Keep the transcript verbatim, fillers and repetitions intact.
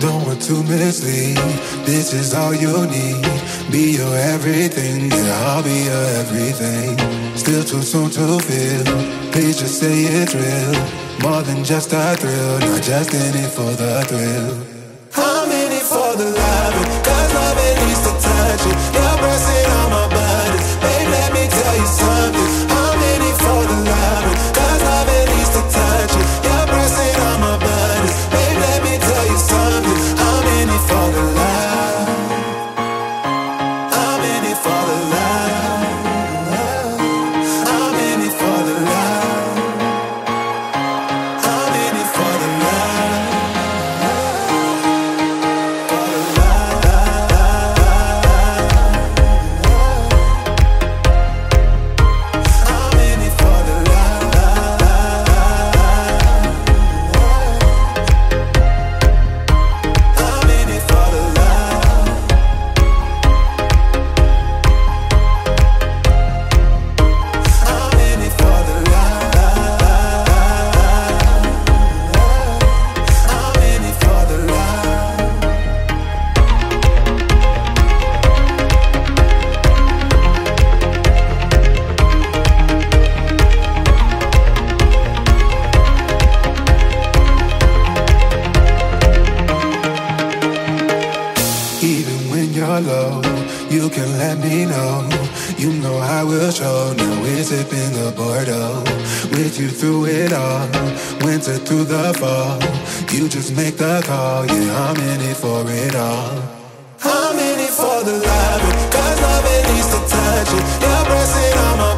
Don't want to mislead. This is all you need. Be your everything, yeah, I'll be your everything. Still too soon to feel. Please just say it's real. More than just a thrill, not just in it for the thrill. I'm in it for the loving, cause love it needs to touch it. You're pressing on my body, babe, let me tell you something. I'm in it for the loving, cause love it needs to touch it. You're pressing on my body, babe, let me tell you something. I'm in it for the love. I'm in it for the love. I'm in it for the love. I'm in it for the love. Low, you can let me know. You know I will show. Now we're sipping the Bordeaux. With you through it all, winter through the fall. You just make the call. Yeah, I'm in it for it all. I'm in it for the loving, cause love it needs to touch it. You're pressing on my